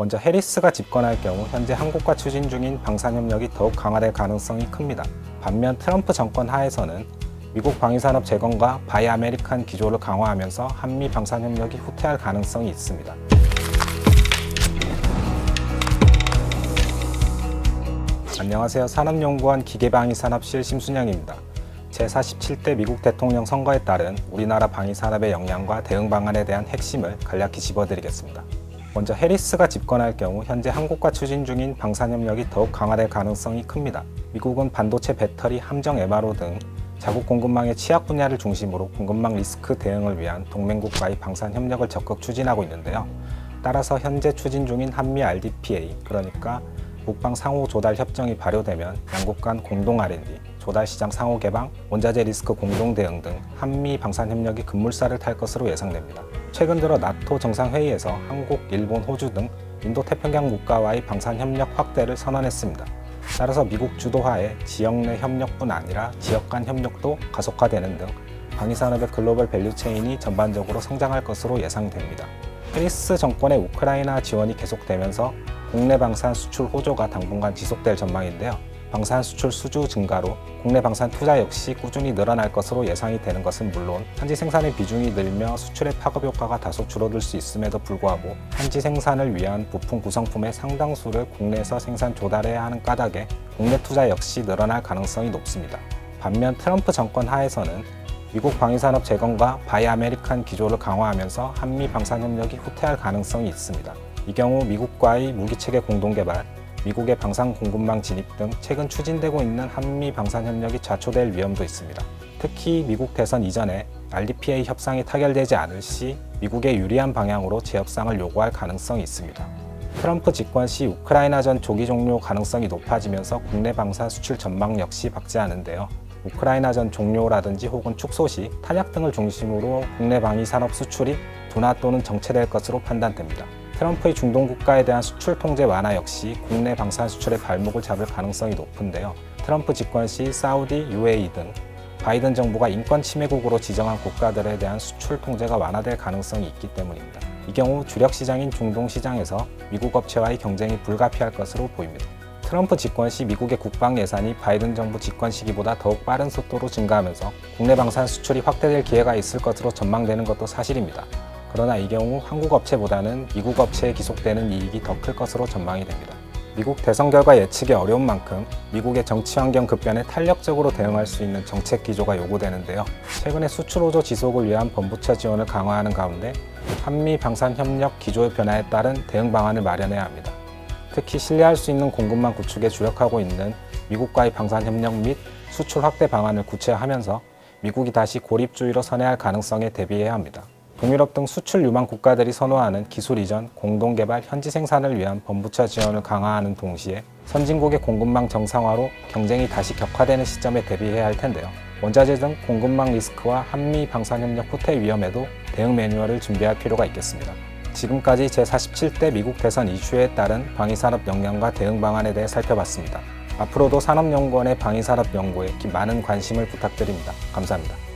먼저 해리스가 집권할 경우 현재 한국과 추진 중인 방산협력이 더욱 강화될 가능성이 큽니다. 반면 트럼프 정권 하에서는 미국 방위산업 재건과 바이 아메리칸 기조를 강화하면서 한미 방산협력이 후퇴할 가능성이 있습니다. 안녕하세요. 산업연구원 기계방위산업실 심순영입니다. 제47대 미국 대통령 선거에 따른 우리나라 방위산업의 역량과 대응 방안에 대한 핵심을 간략히 짚어드리겠습니다. 먼저 해리스가 집권할 경우 현재 한국과 추진 중인 방산협력이 더욱 강화될 가능성이 큽니다. 미국은 반도체, 배터리, 함정, MRO 등 자국 공급망의 취약 분야를 중심으로 공급망 리스크 대응을 위한 동맹국과의 방산협력을 적극 추진하고 있는데요. 따라서 현재 추진 중인 한미 RDPA, 그러니까 국방 상호 조달 협정이 발효되면 양국 간 공동 R&D, 조달 시장 상호 개방, 원자재 리스크 공동 대응 등 한미 방산협력이 급물살을 탈 것으로 예상됩니다. 최근 들어 나토 정상회의에서 한국, 일본, 호주 등 인도태평양 국가와의 방산협력 확대를 선언했습니다. 따라서 미국 주도하에 지역 내 협력뿐 아니라 지역 간 협력도 가속화되는 등 방위산업의 글로벌 밸류체인이 전반적으로 성장할 것으로 예상됩니다. 해리스 정권의 우크라이나 지원이 계속되면서 국내 방산 수출 호조가 당분간 지속될 전망인데요. 방산 수출 수주 증가로 국내 방산 투자 역시 꾸준히 늘어날 것으로 예상이 되는 것은 물론 한지 생산의 비중이 늘며 수출의 파급 효과가 다소 줄어들 수 있음에도 불구하고 한지 생산을 위한 부품 구성품의 상당수를 국내에서 생산 조달해야 하는 까닭에 국내 투자 역시 늘어날 가능성이 높습니다. 반면 트럼프 정권 하에서는 미국 방위산업 재건과 바이 아메리칸 기조를 강화하면서 한미 방산협력이 후퇴할 가능성이 있습니다. 이 경우 미국과의 무기체계 공동개발, 미국의 방산 공급망 진입 등 최근 추진되고 있는 한미 방산협력이 좌초될 위험도 있습니다. 특히 미국 대선 이전에 RDPA 협상이 타결되지 않을 시 미국의 유리한 방향으로 재협상을 요구할 가능성이 있습니다. 트럼프 집권 시 우크라이나전 조기 종료 가능성이 높아지면서 국내 방산 수출 전망 역시 박지하는데요. 우크라이나전 종료라든지 혹은 축소 시 탄약 등을 중심으로 국내 방위산업 수출이 둔화 또는 정체될 것으로 판단됩니다. 트럼프의 중동 국가에 대한 수출 통제 완화 역시 국내 방산 수출의 발목을 잡을 가능성이 높은데요. 트럼프 집권 시 사우디, UAE 등 바이든 정부가 인권 침해국으로 지정한 국가들에 대한 수출 통제가 완화될 가능성이 있기 때문입니다. 이 경우 주력 시장인 중동 시장에서 미국 업체와의 경쟁이 불가피할 것으로 보입니다. 트럼프 집권 시 미국의 국방 예산이 바이든 정부 집권 시기보다 더욱 빠른 속도로 증가하면서 국내 방산 수출이 확대될 기회가 있을 것으로 전망되는 것도 사실입니다. 그러나 이 경우 한국 업체보다는 미국 업체에 기속되는 이익이 더 클 것으로 전망이 됩니다. 미국 대선 결과 예측이 어려운 만큼 미국의 정치 환경 급변에 탄력적으로 대응할 수 있는 정책 기조가 요구되는데요. 최근에 수출 호조 지속을 위한 범부처 지원을 강화하는 가운데 한미 방산협력 기조의 변화에 따른 대응 방안을 마련해야 합니다. 특히 신뢰할 수 있는 공급망 구축에 주력하고 있는 미국과의 방산협력 및 수출 확대 방안을 구체화하면서 미국이 다시 고립주의로 선회할 가능성에 대비해야 합니다. 동유럽 등 수출 유망 국가들이 선호하는 기술 이전, 공동개발, 현지 생산을 위한 범부처 지원을 강화하는 동시에 선진국의 공급망 정상화로 경쟁이 다시 격화되는 시점에 대비해야 할 텐데요. 원자재 등 공급망 리스크와 한미 방산협력 후퇴 위험에도 대응 매뉴얼을 준비할 필요가 있겠습니다. 지금까지 제47대 미국 대선 이슈에 따른 방위산업 역량과 대응 방안에 대해 살펴봤습니다. 앞으로도 산업연구원의 방위산업 연구에 많은 관심을 부탁드립니다. 감사합니다.